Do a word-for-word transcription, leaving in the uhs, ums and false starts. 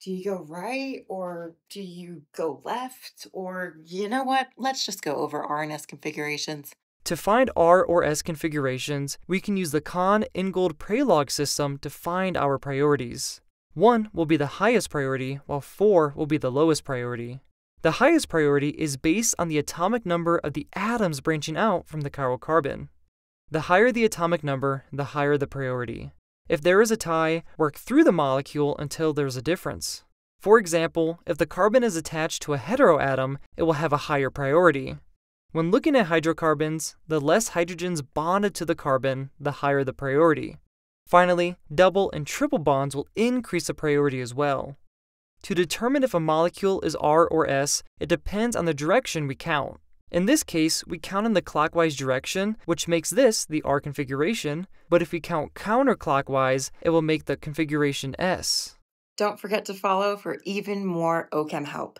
do you go right or do you go left? Or you know what? Let's just go over R and S configurations. To find R or S configurations, we can use the Cahn-Ingold-Prelog system to find our priorities. one will be the highest priority, while four will be the lowest priority. The highest priority is based on the atomic number of the atoms branching out from the chiral carbon. The higher the atomic number, the higher the priority. If there is a tie, work through the molecule until there's a difference. For example, if the carbon is attached to a heteroatom, it will have a higher priority. When looking at hydrocarbons, the less hydrogens bonded to the carbon, the higher the priority. Finally, double and triple bonds will increase the priority as well. To determine if a molecule is R or S, it depends on the direction we count. In this case, we count in the clockwise direction, which makes this the R configuration, but if we count counterclockwise, it will make the configuration S. Don't forget to follow for even more O Chem help.